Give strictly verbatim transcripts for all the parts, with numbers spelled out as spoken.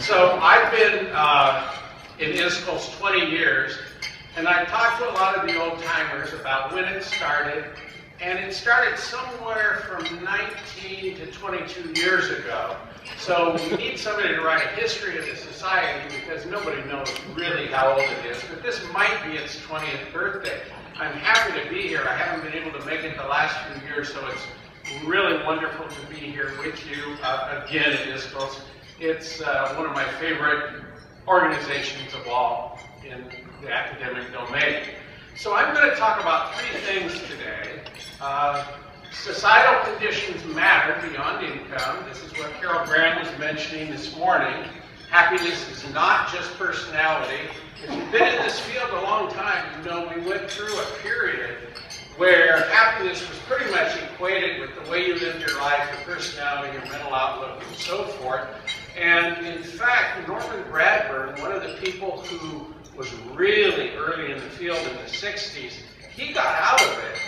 So I've been uh, in ISQOLS twenty years, and I've talked to a lot of the old-timers about when it started, and it started somewhere from nineteen to twenty-two years ago. So we need somebody to write a history of the society because nobody knows really how old it is, but this might be its twentieth birthday. I'm happy to be here. I haven't been able to make it the last few years, so it's really wonderful to be here with you uh, again at ISQOLS. It's uh, one of my favorite organizations of all in the academic domain. So I'm going to talk about three things today. Uh, societal conditions matter beyond income. This is what Carol Graham was mentioning this morning. Happiness is not just personality. If you've been in this field a long time, you know we went through a period where happiness was pretty much equated with the way you lived your life, your personality, your mental outlook, and so forth. And in fact, Norman Bradburn, one of the people who was really early in the field in the sixties, he got out of it.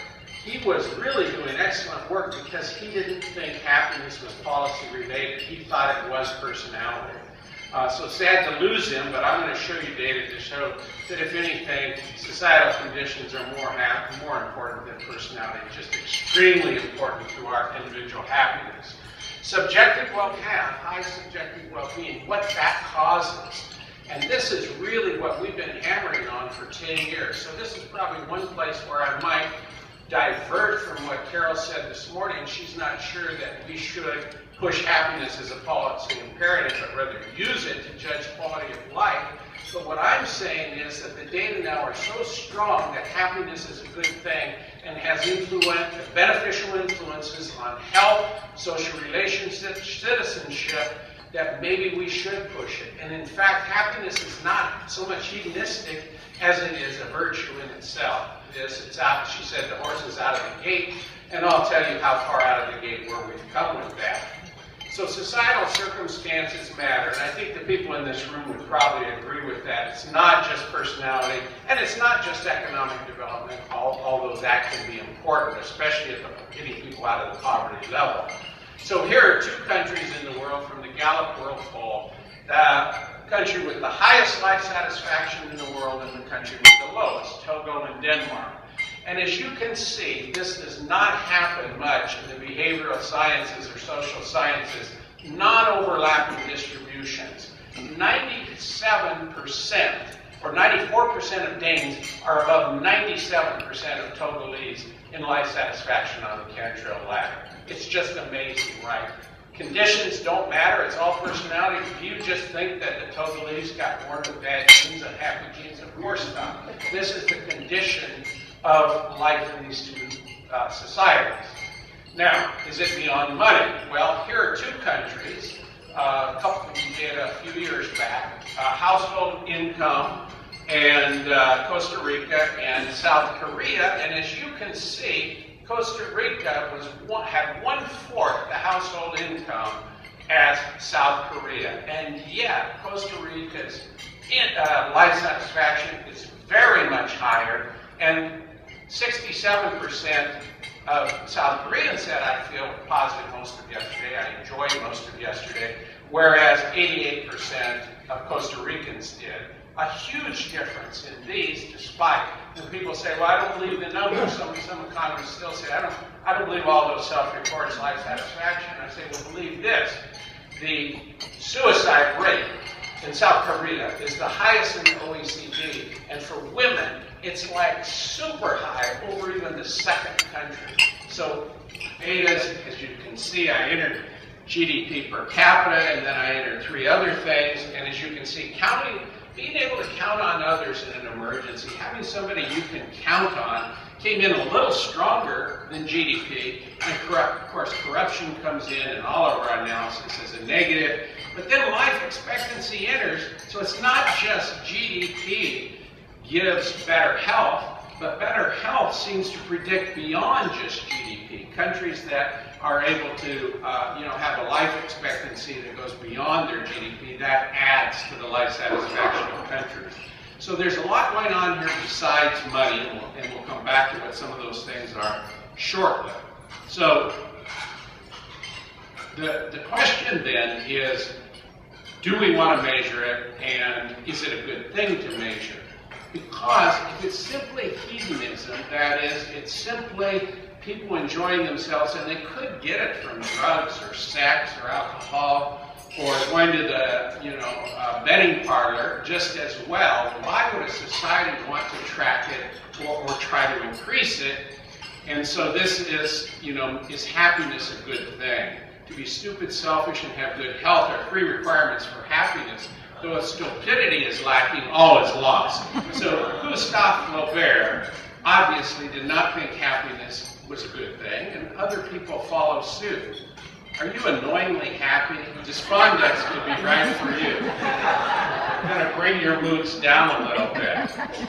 He was really doing excellent work because he didn't think happiness was policy related. He thought it was personality. Uh, so sad to lose him, but I'm going to show you data to show that if anything, societal conditions are more ha more important than personality, just extremely important to our individual happiness. Subjective well-being, high subjective well-being, what that causes. And this is really what we've been hammering on for ten years. So this is probably one place where I might divert from what Carol said this morning. She's not sure that we should push happiness as a policy imperative, but rather use it to judge quality of life. But what I'm saying is that the data now are so strong that happiness is a good thing and has influence, beneficial influences on health, social relationships, citizenship, that maybe we should push it. And in fact, happiness is not so much hedonistic as it is a virtue in itself. This, it's out, she said, the horse is out of the gate, and I'll tell you how far out of the gate where we've come with that. So societal circumstances matter, and I think the people in this room would probably agree with that. It's not just personality, and it's not just economic development, although that can be important, especially if getting people out of the poverty level. So here are two countries in the world from the Gallup World Poll, the country with the highest life satisfaction in the world and the country with the lowest, Togo and Denmark. And as you can see, this does not happen much in the behavioral sciences or social sciences, non-overlapping distributions. ninety-seven percent or ninety-four percent of Danes are above ninety-seven percent of Togolese in life satisfaction on the Cantril ladder. It's just amazing, right? Conditions don't matter, it's all personality. If you just think that the Togolese got born with bad genes and happy genes, of course not. This is the condition of life in these two uh, societies. Now, is it beyond money? Well, here are two countries, uh, a couple of them did a few years back, uh, household income, and uh, Costa Rica and South Korea, and as you can see, Costa Rica was one, had one-fourth the household income as South Korea, and yet Costa Rica's in, uh, life satisfaction is very much higher, and sixty-seven percent of South Koreans said, I feel positive most of yesterday, I enjoyed most of yesterday, whereas eighty-eight percent of Costa Ricans did. A huge difference in these, despite when people say, well, I don't believe the numbers. Some, some economists still say, I don't, I don't believe all those self-reports life satisfaction. I say, well, believe this. The suicide rate in South Korea is the highest in the O E C D, and for women, it's like super high over even the second country. So betas, as you can see, I entered G D P per capita, and then I entered three other things, and as you can see, counting being able to count on others in an emergency, having somebody you can count on, came in a little stronger than G D P. And corrupt, of course, corruption comes in in all of our analysis as a negative. But then life expectancy enters, so it's not just G D P gives better health, but better health seems to predict beyond just G D P. Countries that are able to uh, you know, have a life expectancy that goes beyond their G D P, that adds to the life satisfaction of countries. So there's a lot going on here besides money, and we'll, and we'll come back to what some of those things are shortly. So the, the question then is, do we want to measure it, and is it a good thing to measure? Because if it's simply hedonism, that is, it's simply people enjoying themselves, and they could get it from drugs or sex or alcohol or going to the, you know, uh, betting parlor just as well, why would a society want to track it or, or try to increase it? And so this is, you know, is happiness a good thing? To be stupid, selfish, and have good health are three requirements for happiness. Though if stupidity is lacking, all is lost. So Gustave Flaubert obviously did not think happiness was a good thing, and other people follow suit. Are you annoyingly happy? Despondex would be right for you. Kind of bring your moods down a little bit.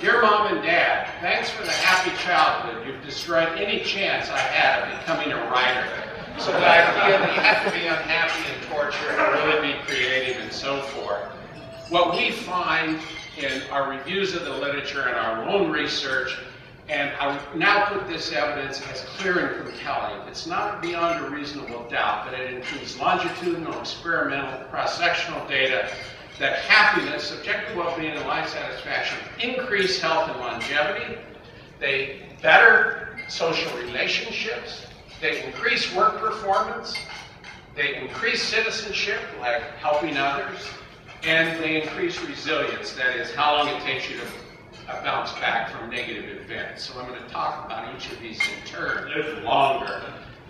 Dear Mom and Dad, thanks for the happy childhood. You've destroyed any chance I had of becoming a writer. So the idea that you have to be unhappy and tortured and really be creative and so forth. What we find in our reviews of the literature and our own research, and I now put this evidence as clear and compelling. It's not beyond a reasonable doubt that it includes longitudinal, experimental, cross-sectional data that happiness, subjective well-being, and life satisfaction increase health and longevity. They better social relationships. They increase work performance. They increase citizenship, like helping others. And they increase resilience, that is, how long it takes you to bounce back from negative events. So I'm going to talk about each of these in turn, live longer.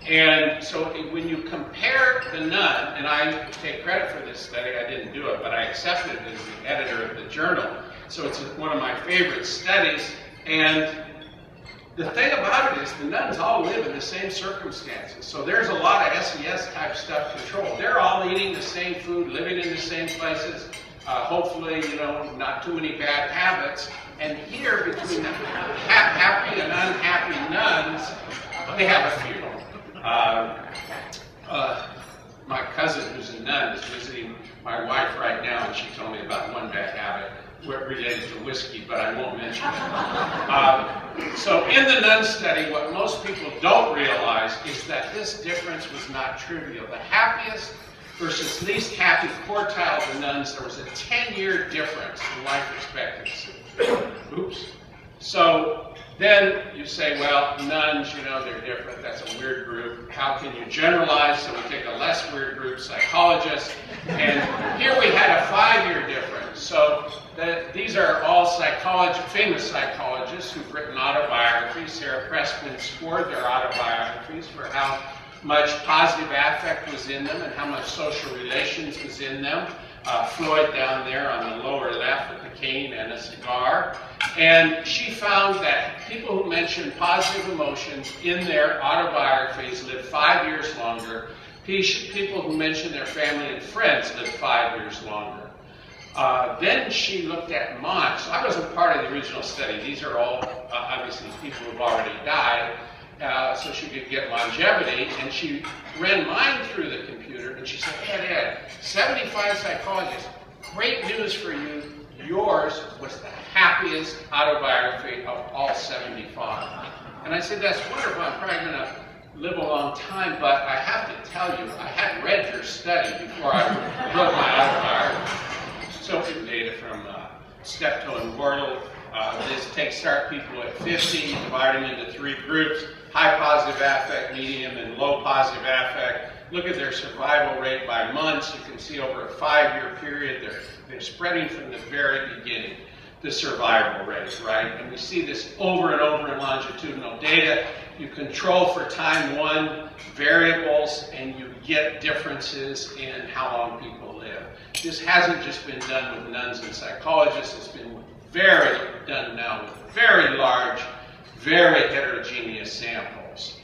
And so when you compare the Nun, and I take credit for this study, I didn't do it, but I accepted it as the editor of the journal. So it's one of my favorite studies. And the thing about it is the nuns all live in the same circumstances. So there's a lot of S E S type stuff controlled. They're all eating the same food, living in the same places, uh, hopefully, you know, not too many bad habits. And here, between the happy and unhappy nuns, they have a funeral. Uh, uh, my cousin, who's a nun, is visiting my wife right now, and she told me about one bad habit related to whiskey, but I won't mention it. Um, so in the nun study, what most people don't realize is that this difference was not trivial. The happiest versus least happy quartile of the nuns, there was a ten-year difference in life expectancy. Oops. So then you say, well, nuns, you know, they're different. That's a weird group. How can you generalize? So we take a less weird group, psychologists. And here we had a five-year difference. So that these are all psychology, famous psychologists who've written autobiographies. Sarah Pressman scored their autobiographies for how much positive affect was in them and how much social relations was in them. Uh, Floyd down there on the lower left with a cane and a cigar. And she found that people who mentioned positive emotions in their autobiographies lived five years longer. People who mentioned their family and friends lived five years longer. Uh, then she looked at mine. So I wasn't part of the original study. These are all uh, obviously people who've already died. Uh, so she could get longevity, and she ran mine through the computer, and she said, Ed, Ed, seventy-five psychologists, great news for you. Yours was the happiest autobiography of all seventy-five. And I said, that's wonderful. I'm probably going to live a long time, but I have to tell you, I hadn't read your study before I wrote my autobiography. So some data from uh, Steptoe and Wortle. Uh, this takes start people at fifty, divide them into three groups: high positive affect, medium, and low positive affect. Look at their survival rate by months. You can see over a five-year period, they're, they're spreading from the very beginning, the survival rate, right? And we see this over and over in longitudinal data. You control for time one variables, and you get differences in how long people live. This hasn't just been done with nuns and psychologists. It's been very done now with very large, very heterogeneous samples.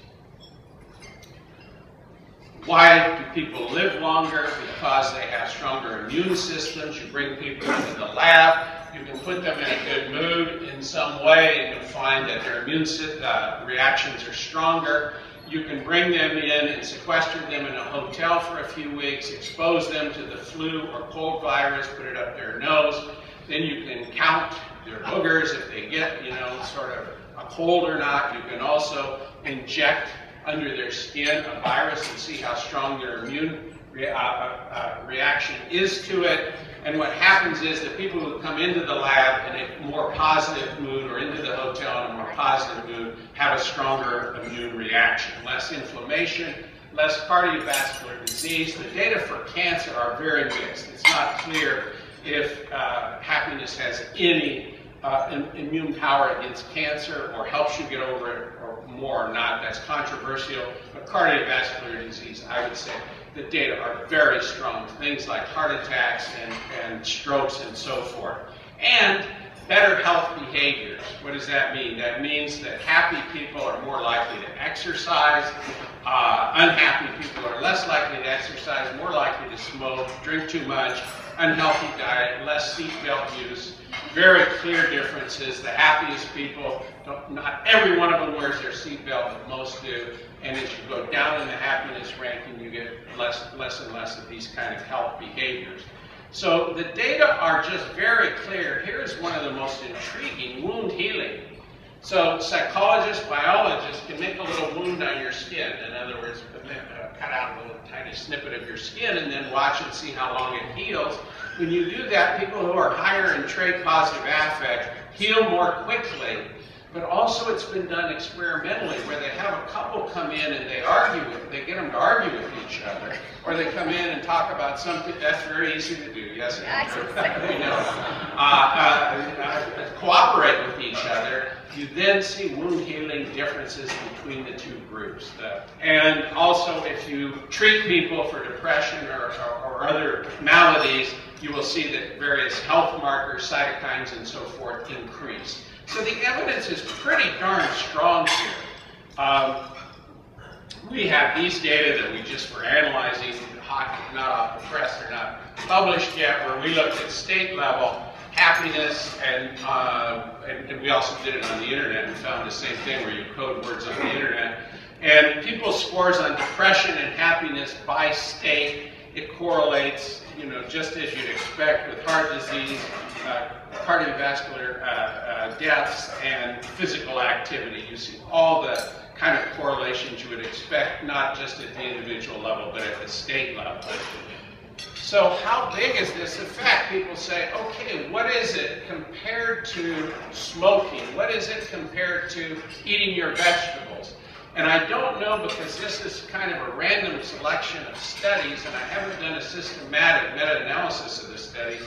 Why do people live longer? Because they have stronger immune systems. You bring people into the lab, you can put them in a good mood in some way, and you'll find that their immune uh, reactions are stronger. You can bring them in and sequester them in a hotel for a few weeks, expose them to the flu or cold virus, put it up their nose. Then you can count their boogers if they get, you know, sort of a cold or not. You can also inject under their skin a virus and see how strong their immune re uh, uh, reaction is to it. And what happens is that people who come into the lab in a more positive mood, or into the hotel in a more positive mood, have a stronger immune reaction, less inflammation, less cardiovascular disease. The data for cancer are very mixed. It's not clear if uh, happiness has any uh, immune power against cancer, or helps you get over it, or more or not. That's controversial. But cardiovascular disease, I would say, the data are very strong. Things like heart attacks and, and strokes and so forth. And better health behaviors. What does that mean? That means that happy people are more likely to exercise. Uh, unhappy people are less likely to exercise, more likely to smoke, drink too much, unhealthy diet, less seatbelt use. Very clear differences. The happiest people, don't, not every one of them wears their seatbelt, but most do. And as you go down in the happiness ranking, you get less, less and less of these kind of health behaviors. So the data are just very clear. Here's one of the most intriguing: wound healing. So psychologists, biologists can make a little wound on your skin. In other words, cut out a little tiny snippet of your skin and then watch and see how long it heals. When you do that, people who are higher in trait positive affect heal more quickly. But also it's been done experimentally where they have a couple come in and they argue with, they get them to argue with each other, or they come in and talk about something. That's very easy to do, yes? Yeah, you know, uh, uh, uh, cooperate with each other. You then see wound healing differences between the two groups. And also if you treat people for depression or, or, or other maladies, you will see that various health markers, cytokines, and so forth increase. So the evidence is pretty darn strong here. Um, we have these data that we just were analyzing, hot, not off the press, they're not published yet, where we looked at state level happiness, and, uh, and, and we also did it on the internet and found the same thing where you code words on the internet. And people's scores on depression and happiness by state, it correlates, you know, just as you'd expect with heart disease, uh, cardiovascular uh, uh, deaths, and physical activity. You see all the kind of correlations you would expect, not just at the individual level, but at the state level. So how big is this effect? People say, okay, what is it compared to smoking? What is it compared to eating your vegetables? And I don't know, because this is kind of a random selection of studies, and I haven't done a systematic meta-analysis of the studies,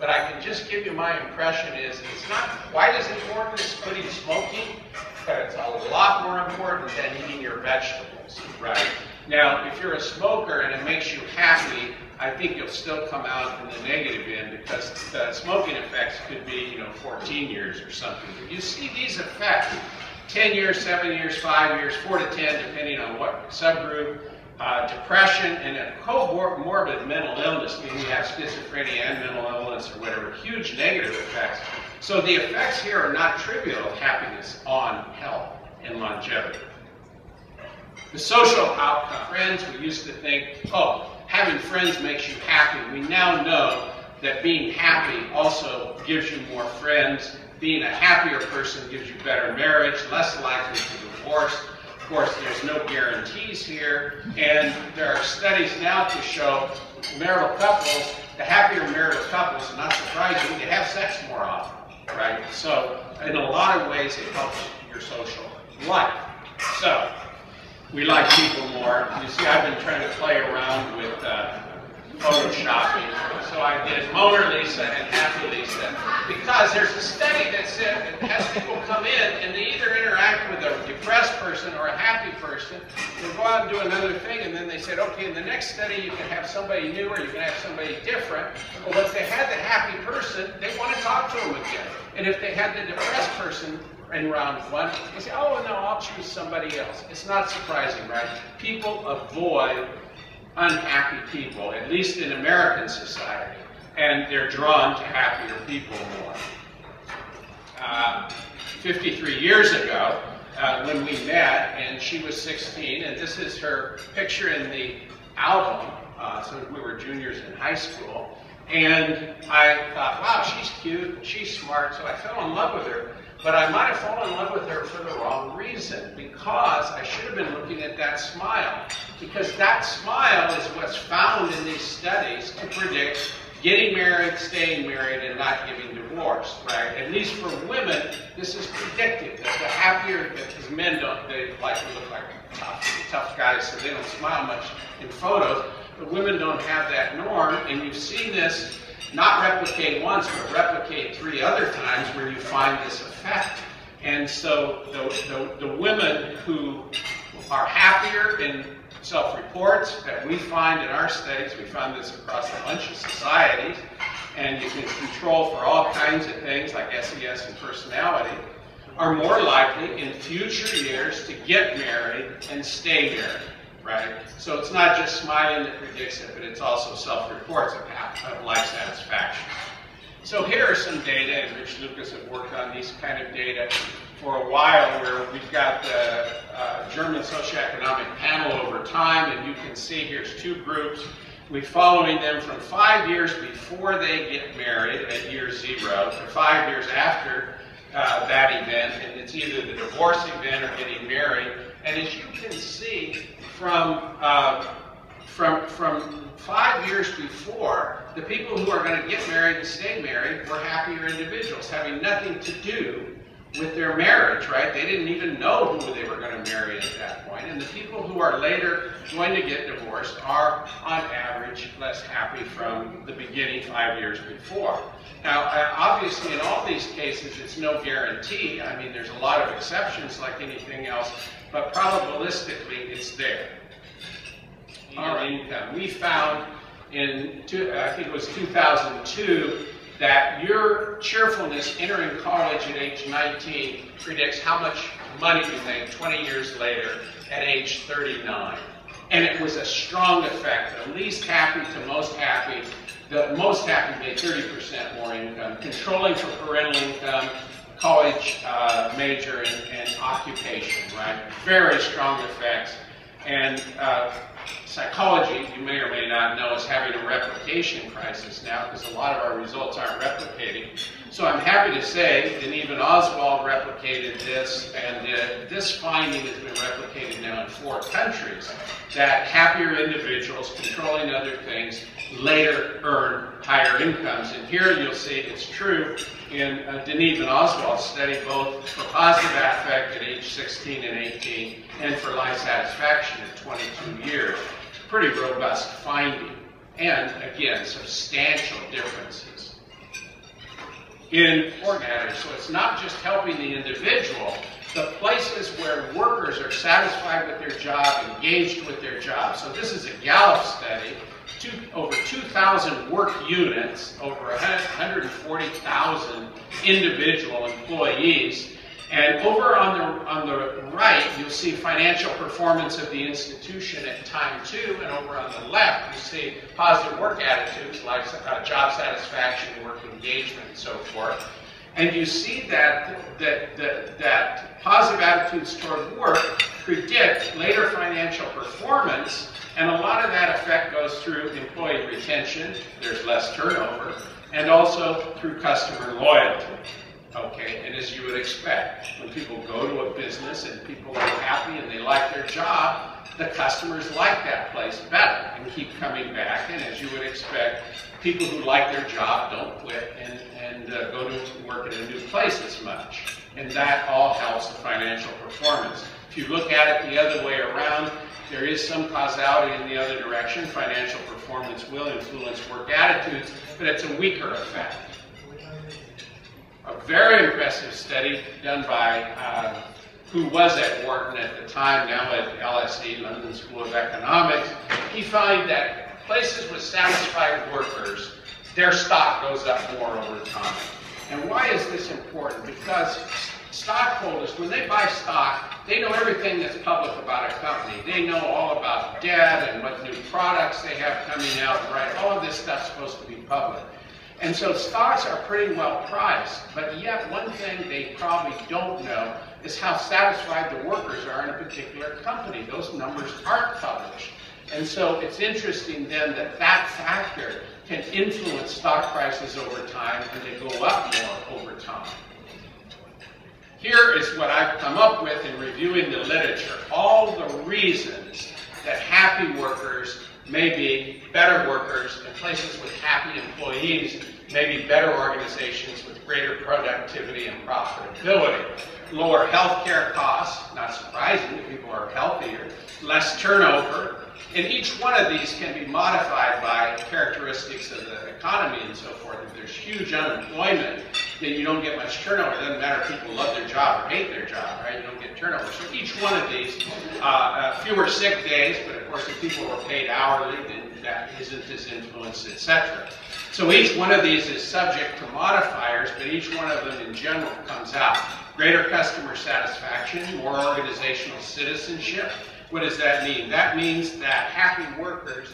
but I can just give you my impression is it's not quite as important as quitting smoking, but it's a lot more important than eating your vegetables, right? Now, if you're a smoker and it makes you happy, I think you'll still come out in the negative end, because the smoking effects could be, you know, fourteen years or something. But you see these effects, ten years, seven years, five years, four to ten, depending on what subgroup. Uh, depression and a comorbid mental illness, meaning you have schizophrenia and mental illness or whatever, huge negative effects. So the effects here are not trivial, happiness on health and longevity. The social outcome. Friends, we used to think, oh, having friends makes you happy. We now know that being happy also gives you more friends. Being a happier person gives you better marriage, less likely to divorce. Of course, there's no guarantees here, and there are studies now to show marital couples, the happier marital couples, not surprisingly, they have sex more often, right? So in a lot of ways, it helps your social life. So we like people more. You see, I've been trying to play around with uh, photoshopping. So I did Mona Lisa and Happy Lisa, because there's a study that said that has people come in and they either interact with a depressed person or a happy person, they go out and do another thing, and then they said, okay, in the next study you can have somebody new or you can have somebody different. But well, if they had the happy person, they want to talk to them again. And if they had the depressed person in round one, they say, oh no, I'll choose somebody else. It's not surprising, right? People avoid unhappy people, at least in American society, and they're drawn to happier people more. Uh, fifty-three years ago, uh, when we met, and she was sixteen, and this is her picture in the album, uh, so we were juniors in high school, and I thought, wow, she's cute, she's smart, so I fell in love with her. But I might have fallen in love with her for the wrong reason, because I should have been looking at that smile, because that smile is what's found in these studies to predict getting married, staying married, and not giving divorced, right? At least for women, this is predictive, that the happier, because men don't, they like to look like tough, tough guys, so they don't smile much in photos, but women don't have that norm, and you've seen this not replicate once, but replicate three other times where you find this effect. And so the, the, the women who are happier in self-reports that we find in our studies, we found this across a bunch of societies, and you can control for all kinds of things like S E S and personality, are more likely in future years to get married and stay married. Right? So it's not just smiling that predicts it, but it's also self-reports of, of life satisfaction. So here are some data, and Rich Lucas have worked on these kind of data for a while, where we've got the uh, German Socioeconomic Panel over time, and you can see here's two groups. We're following them from five years before they get married at year zero to five years after uh, that event, and it's either the divorce event or getting married. And as you can see, From, uh, from, from five years before, the people who are going to get married and stay married were happier individuals, having nothing to do with their marriage, right? They didn't even know who they were going to marry at that point. And the people who are later going to get divorced are, on average, less happy from the beginning five years before. Now, obviously, in all these cases, it's no guarantee. I mean, there's a lot of exceptions like anything else, but probabilistically, it's there. All right. We found in, two, I think it was two thousand two, that your cheerfulness entering college at age nineteen predicts how much money you make twenty years later at age thirty-nine. And it was a strong effect, the least happy to most happy. The most happy made thirty percent more income, controlling for parental income, college uh, major, and, and occupation, right? Very strong effects. And uh, psychology, you may or may not know, is having a replication crisis now, because a lot of our results aren't replicating. So I'm happy to say, Denev and Oswald replicated this, and uh, this finding has been replicated now in four countries, that happier individuals controlling other things later earn higher incomes. And here you'll see it's true in uh, Denev and Oswald's study, both for positive affect at age sixteen and eighteen, and for life satisfaction at twenty-two years. Pretty robust finding, and again, substantial differences in work matters. So it's not just helping the individual. The places where workers are satisfied with their job, engaged with their job. So this is a Gallup study, two, over two thousand work units, over one hundred forty thousand individual employees. And over on the, on the right, you'll see financial performance of the institution at time two, and over on the left, you see positive work attitudes, like uh, job satisfaction, work engagement, and so forth. And you see that, that, that, that positive attitudes toward work predict later financial performance, and a lot of that effect goes through employee retention, there's less turnover, and also through customer loyalty. Okay, and as you would expect, when people go to a business and people are happy and they like their job, the customers like that place better and keep coming back. And as you would expect, people who like their job don't quit and, and uh, go to work at a new place as much. And that all helps the financial performance. If you look at it the other way around, there is some causality in the other direction. Financial performance will influence work attitudes, but it's a weaker effect. A very impressive study done by uh, who was at Wharton at the time, now at L S E, London School of Economics. He found that places with satisfied workers, their stock goes up more over time. And why is this important? Because stockholders, when they buy stock, they know everything that's public about a company. They know all about debt and what new products they have coming out, right? All of this stuff's supposed to be public. And so stocks are pretty well priced, but yet one thing they probably don't know is how satisfied the workers are in a particular company. Those numbers aren't published. And so it's interesting then that that factor can influence stock prices over time, and they go up more over time. Here is what I've come up with in reviewing the literature. All the reasons that happy workers may be better workers, and places with happy employees may be better organizations with greater productivity and profitability. Lower healthcare costs, not surprisingly, people are healthier, less turnover, and each one of these can be modified by characteristics of the economy and so forth. If there's huge unemployment, then you don't get much turnover. It doesn't matter if people love their job or hate their job, right? You don't get turnover. So each one of these, uh, uh, fewer sick days, but of course if people were paid hourly, then that isn't as influenced, et cetera. So each one of these is subject to modifiers, but each one of them in general comes out. Greater customer satisfaction, more organizational citizenship. What does that mean? That means that happy workers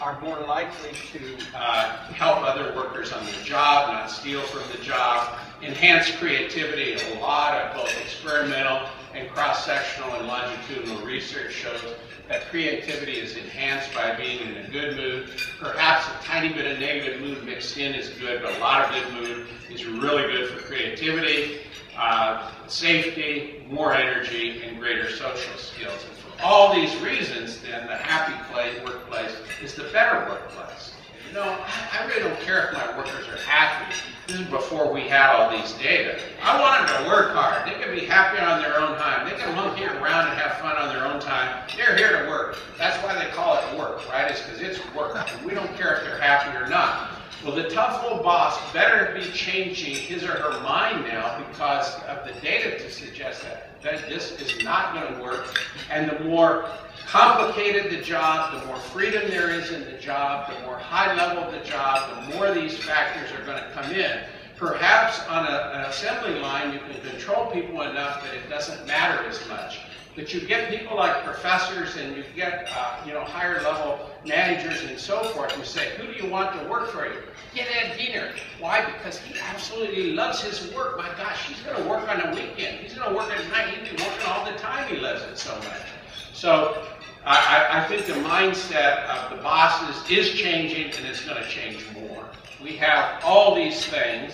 are more likely to uh, help other workers on their job, not steal from the job, enhance creativity. A lot of both experimental and cross-sectional and longitudinal research shows that creativity is enhanced by being in a good mood. Perhaps a tiny bit of negative mood mixed in is good, but a lot of good mood is really good for creativity, uh, safety, more energy, and greater social skills. And for all these reasons, then, the happy play workplace is the better workplace. You know, I really don't care if my workers are happy. This is before we had all these data. I want them to work hard. They can be happy on their own time. They can monkey around and have fun on their own time. They're here to work. That's why they call it work, right? It's because it's work. And we don't care if they're happy or not. Well, the tough old boss better be changing his or her mind now because of the data to suggest that, that this is not going to work. And the more complicated the job, the more freedom there is in the job, the more high level the job, the more these factors are going to come in. Perhaps on a, an assembly line, you can control people enough that it doesn't matter as much. But you get people like professors and you get uh, you know, higher level managers and so forth who say, who do you want to work for you? Get Ed Diener. Why? Because he absolutely loves his work. My gosh, he's going to work on a weekend. He's going to work at night. He'd be working all the time. He loves it so much. So I, I think the mindset of the bosses is changing and it's going to change more. We have all these things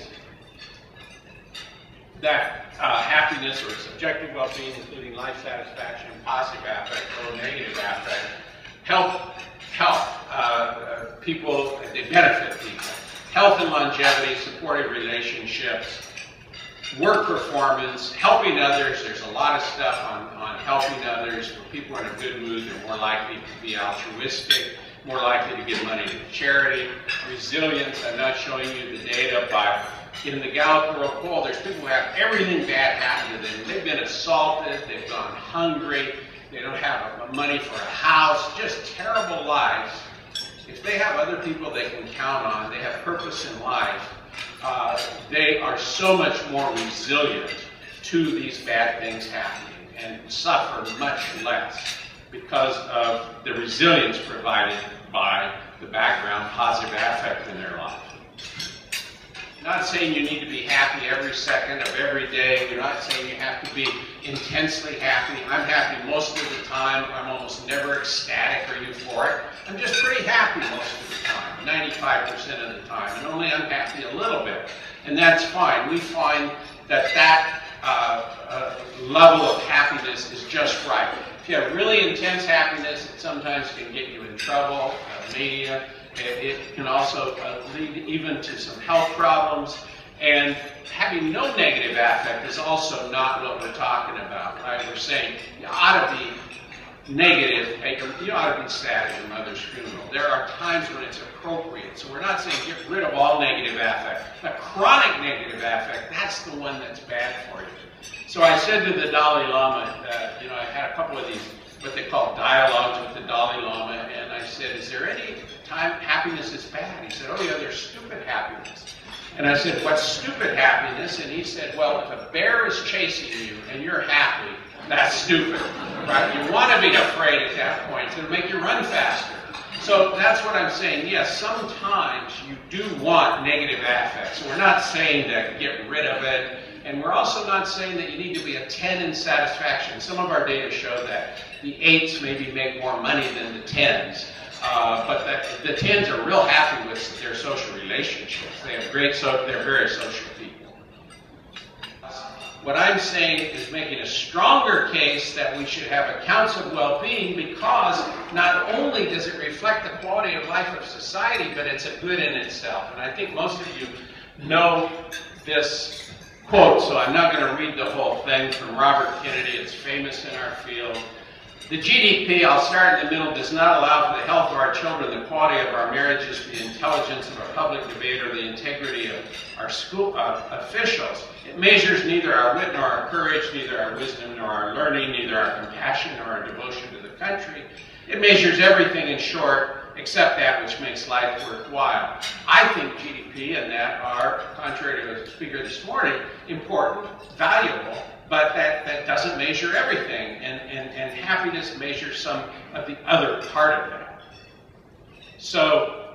that Uh, happiness or subjective well-being, including life satisfaction, positive affect, or negative affect, help help uh, people, they benefit people. Health and longevity, supportive relationships, work performance, helping others. There's a lot of stuff on, on helping others. When people are in a good mood, they're more likely to be altruistic, more likely to give money to charity. Resilience, I'm not showing you the data, but in the Gallup World Poll, there's people who have everything bad happen to them. They've been assaulted, they've gone hungry, they don't have money for a house, just terrible lives. If they have other people they can count on, they have purpose in life, uh, they are so much more resilient to these bad things happening and suffer much less because of the resilience provided by the background positive affect in their life. Not saying you need to be happy every second of every day. You're not saying you have to be intensely happy. I'm happy most of the time. I'm almost never ecstatic or euphoric. I'm just pretty happy most of the time, ninety-five percent of the time, and only unhappy a little bit. And that's fine. We find that that uh, uh, level of happiness is just right. If you have really intense happiness, it sometimes can get you in trouble, uh, media. It can also lead even to some health problems. And having no negative affect is also not what we're talking about, right? We're saying you ought to be negative, you ought to be sad at your mother's funeral. There are times when it's appropriate. So we're not saying get rid of all negative affect. Now, chronic negative affect, that's the one that's bad for you. So I said to the Dalai Lama, uh, you know, I had a couple of these, what they call dialogues with the Dalai Lama, and I said, is there any time happiness is bad? He said, oh yeah, there's stupid happiness. And I said, what's stupid happiness? And he said, well, if a bear is chasing you and you're happy, that's stupid, right? You want to be afraid at that point. It'll make you run faster. So that's what I'm saying. Yes, sometimes you do want negative affects. So we're not saying to get rid of it. And we're also not saying that you need to be a ten in satisfaction. Some of our data show that the eights maybe make more money than the tens. Uh, but the, the tens are real happy with their social relationships. They have great, so they're very social people. What I'm saying is making a stronger case that we should have accounts of well-being, because not only does it reflect the quality of life of society, but it's a good in itself. And I think most of you know this quote, so I'm not going to read the whole thing, from Robert Kennedy. It's famous in our field. The G D P, I'll start in the middle, does not allow for the health of our children, the quality of our marriages, the intelligence of a public debate, or the integrity of our school uh, officials. It measures neither our wit nor our courage, neither our wisdom nor our learning, neither our compassion nor our devotion to the country. It measures everything, in short, except that which makes life worthwhile. I think G D P and that are, contrary to the speaker this morning, important, valuable, but that, that doesn't measure everything, and, and, and happiness measures some of the other part of that. So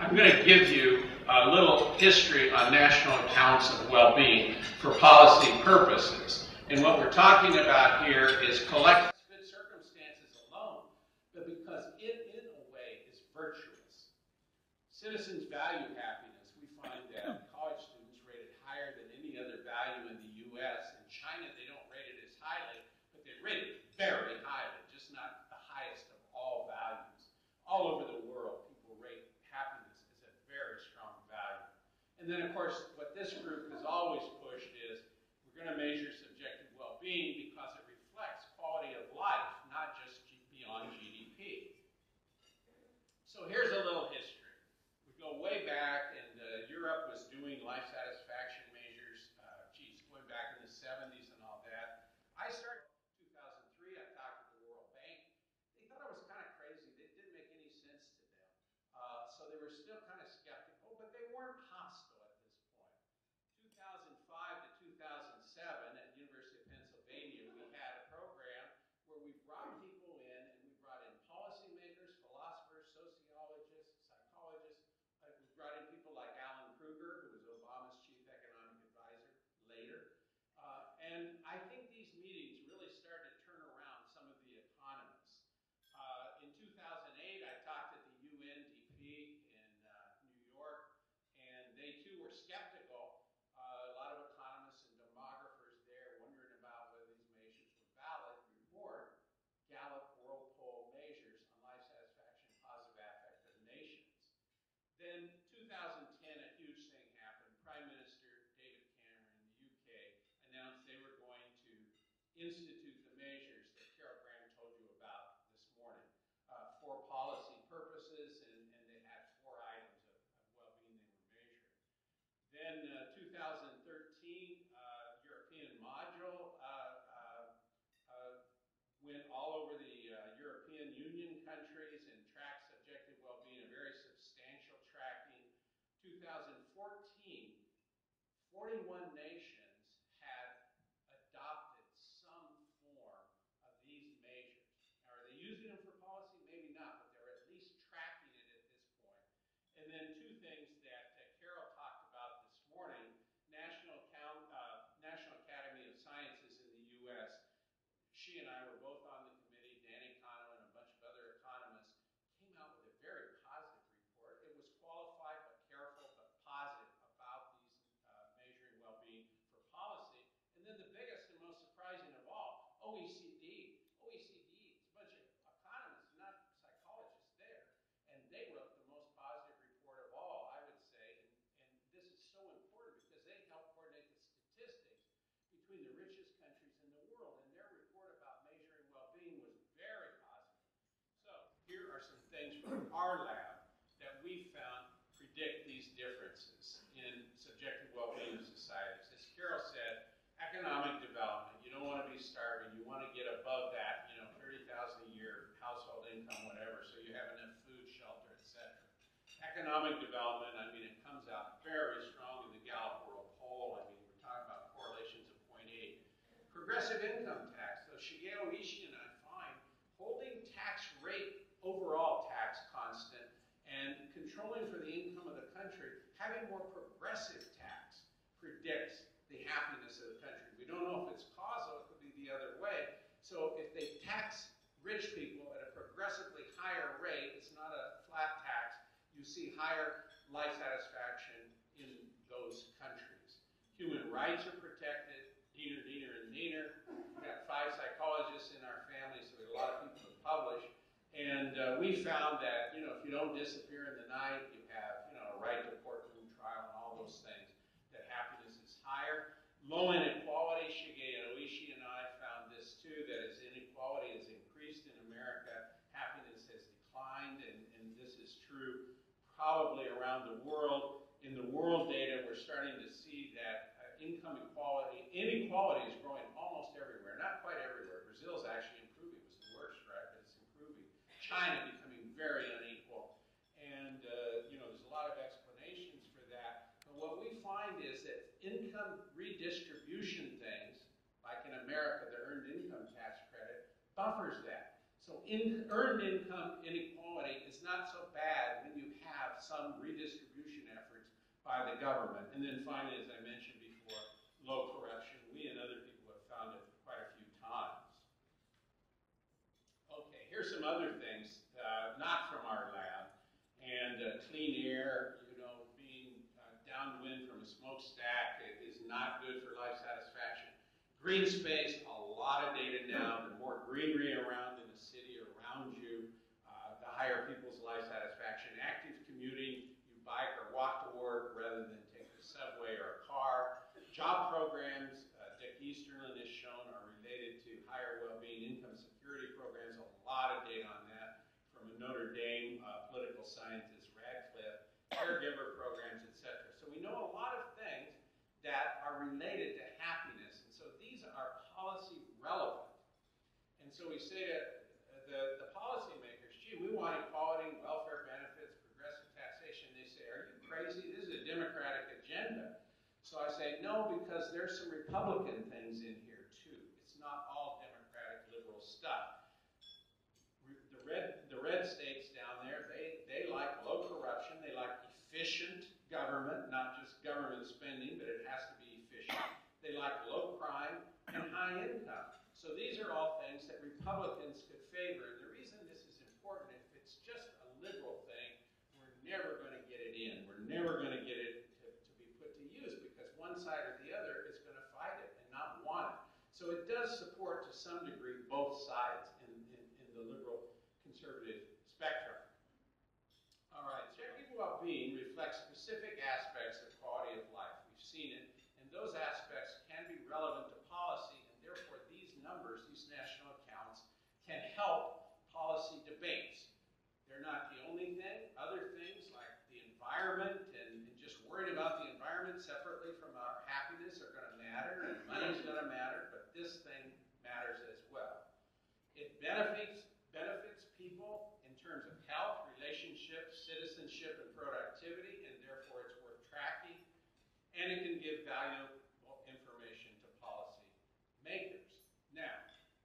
I'm going to give you a little history on national accounts of well-being for policy purposes. And what we're talking about here is collective circumstances alone, but because it, in a way, is virtuous. Citizens value happiness. We find that college students rate it higher than any other value in the U S China, they don't rate it as highly, but they rate it very highly, just not the highest of all values. All over the world, people rate happiness as a very strong value. And then, of course, what this group has always pushed is we're going to measure subjective well-being because it reflects quality of life, not just beyond G D P. So here's a little history. We go way back, and uh, Europe was doing life satisfaction seventies and all that. I started in two thousand three. I talked to the World Bank. They thought I was kind of crazy. It didn't make any sense to them. Uh, so they were still kind of skeptical, but they weren't hostile at this point. two thousand five to two thousand seven, at the University of Pennsylvania, we had a program where we brought people in, and we brought in policymakers, philosophers, sociologists, psychologists. Like we brought in people like Alan Kruger, who was Obama's chief economic advisor later. And I think these meetings really started to turn around some of the economists. Uh, in two thousand eight, I talked at the U N D P in uh, New York, and they too were skeptical. Uh, a lot of economists and demographers there wondering about whether these measures were valid. Report Gallup World Poll measures on life satisfaction and positive affect of nations. Then two thousand ten, a huge thing happened. Prime Minister institute the measures that Carol Graham told you about this morning uh, for policy purposes, and, and they had four items of, of well-being they were measuring. Then uh, two thousand thirteen, uh, European module uh, uh, uh, went all over the uh, European Union countries and tracked subjective well-being, a very substantial tracking. twenty fourteen, forty-one nations using them for policy? Maybe not, but they're at least tracking it at this point. And then two things that uh, Carol talked about this morning, National, Count, uh, National Academy of Sciences in the U S She and I were both on the committee, Danny Kahneman and a bunch of other economists, came out with a very positive report. It was qualified but careful but positive about these uh, measuring well-being for policy. And then the biggest and most surprising of all, O E C D. Our lab that we found predict these differences in subjective well-being of societies. As Carol said, economic development, you don't want to be starving, you want to get above that, you know, thirty thousand a year household income, whatever, so you have enough food, shelter, et cetera. Economic development, I mean, it comes out very strong in the Gallup World Poll. I mean, we're talking about correlations of zero point eight. Progressive income tax, so Shigeo Ishii and I find holding tax rate overall tax constant, and controlling for the income of the country, having more progressive tax predicts the happiness of the country. We don't know if it's causal, it could be the other way. So if they tax rich people at a progressively higher rate, it's not a flat tax, you see higher life satisfaction in those countries. Human rights are protected, Deneer we found that, you know, if you don't disappear in the night, you have, you know, a right to courtroom trial and all those things, that happiness is higher. Low inequality, Shigei Oishi and I found this too, that as inequality has increased in America, happiness has declined, and, and this is true probably around the world. In the world data, we're starting to see that uh, income equality, inequality is growing almost everywhere, not quite everywhere. Brazil's actually improving, it was the worst, right, but it's improving. China becoming very unequal. And, uh, you know, there's a lot of explanations for that. But what we find is that income redistribution things, like in America, the earned income tax credit, buffers that. So in earned income inequality is not so bad when you have some redistribution efforts by the government. And then finally, as I mentioned before, low corruption. We and other people have found it quite a few times. Okay, here's some other things, uh, not from our lab. And uh, clean air, you know, being uh, downwind from a smokestack is not good for life satisfaction. Green space, a lot of data now. The more greenery around in the city around you, uh, the higher people's life satisfaction. Active commuting, you bike or walk to work rather than take the subway or a car. Job programs, uh, Dick Easterlin has shown, are related to higher well-being. Income security programs, a lot of data on that from a Notre Dame uh, political scientist, Radcliffe. Caregiver programs, et cetera. So we know a lot of things that are related to happiness, and so these are policy relevant. And so we say to the, the policymakers, gee, we want equality, welfare benefits, progressive taxation. They say, are you crazy? This is a democratic agenda. So I say, no, because there's some Republican things in here too. It's not all democratic liberal stuff. The red, the red states down there, they, they like low corruption, they like efficient government, not just government spending, but it has to be efficient. They like low crime and high income. So these are all things that Republicans could favor. And the reason this is important, if it's just a liberal thing, we're never going to get it in. We're never going to get it to, to be put to use, because one side or the other is going to fight it and not want it. So it does support, to some degree, both sides in, in, in the liberal conservative spectrum. All right, caregiver well-being reflects specific aspects of quality of life. We've seen it, and those aspects can be relevant to policy, and therefore these numbers, these national accounts, can help policy debates. They're not the only thing. Other things like the environment and, and just worried about the environment separately from our happiness are going to matter, and money's going to matter, but this thing matters as well. It benefits benefits people in terms of health, relationships, citizenship, and productivity, and therefore it's worth tracking. And it can give valuable information to policy makers. Now,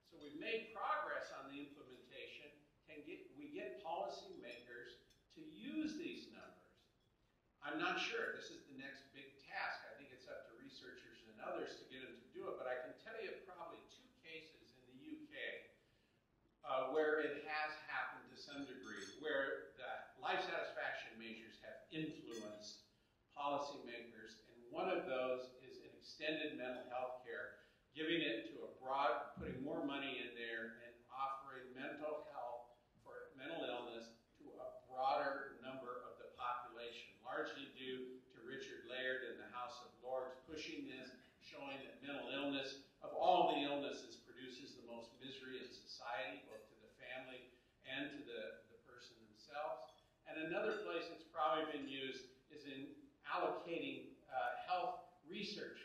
so we've made progress on the implementation. Can get, we get policy makers to use these numbers? I'm not sure. This is the next big task. I think it's up to researchers and others to get them to do it, but I can tell you probably two cases in the U K Uh, where it has happened to some degree, where the life satisfaction measures have influenced policymakers, and one of those is an extended mental health care, giving it to a broad, putting more money in there and offering mental health for mental illness to a broader number of the population, largely due to Richard Laird in the House of Lords pushing this, showing that mental illness, of all the illnesses, produces the most misery in society, both to the family and to the, the person themselves. And another place it's probably been used is in allocating uh, health research